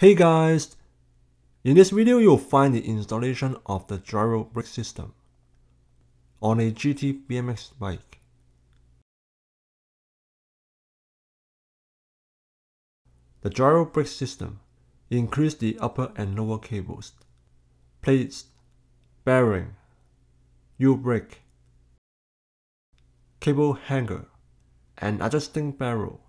Hey guys! In this video, you'll find the installation of the gyro brake system on a GT BMX bike. The gyro brake system includes the upper and lower cables, plates, bearing, U-brake, cable hanger, and adjusting barrel.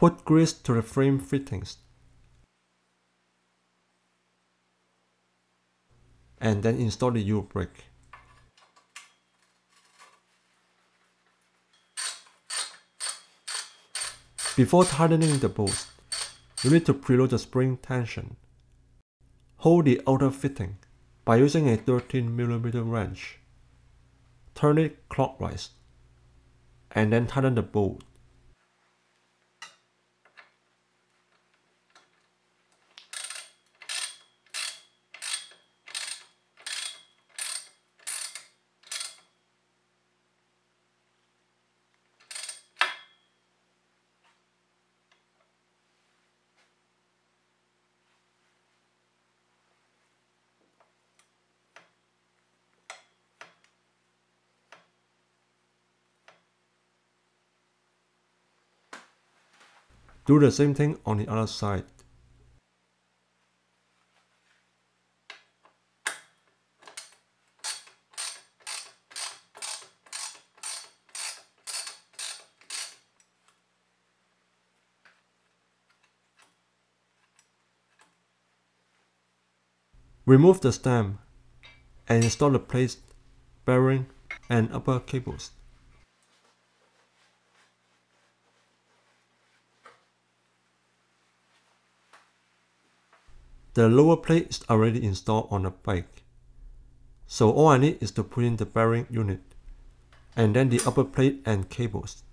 Put grease to the frame fittings and then install the U-brake. Before tightening the bolts, you need to preload the spring tension. Hold the outer fitting by using a 13mm wrench. Turn it clockwise and then tighten the bolt. Do the same thing on the other side. Remove the stem and install the plates, bearing, and upper cables. The lower plate is already installed on the bike, so all I need is to put in the bearing unit, and then the upper plate and cables.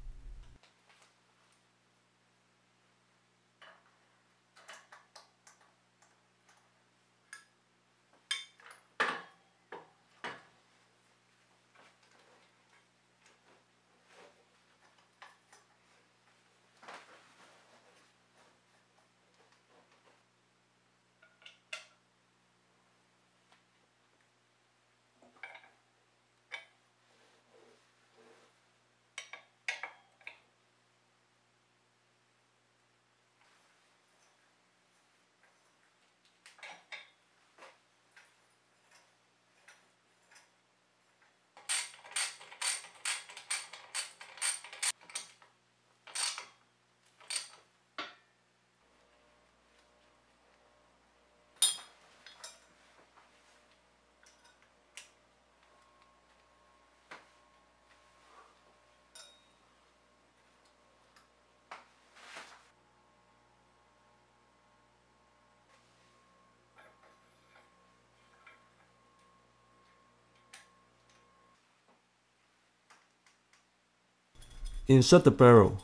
Insert the barrel.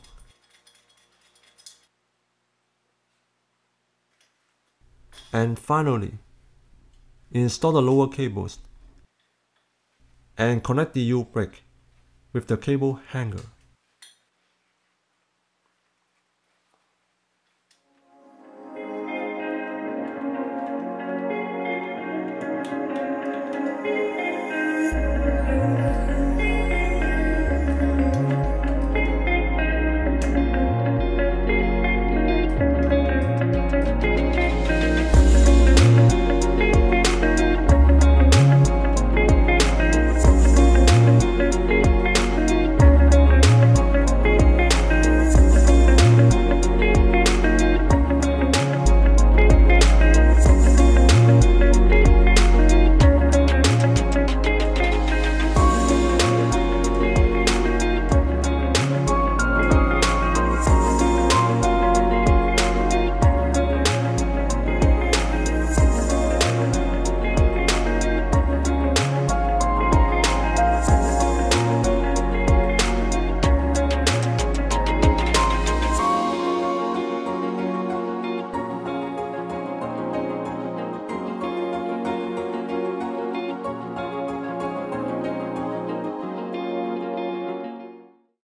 And finally, install the lower cables and connect the U-brake with the cable hanger.